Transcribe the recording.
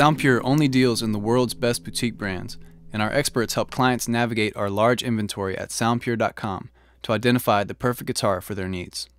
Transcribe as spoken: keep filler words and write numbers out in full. Sound Pure only deals in the world's best boutique brands, and our experts help clients navigate our large inventory at sound pure dot com to identify the perfect guitar for their needs.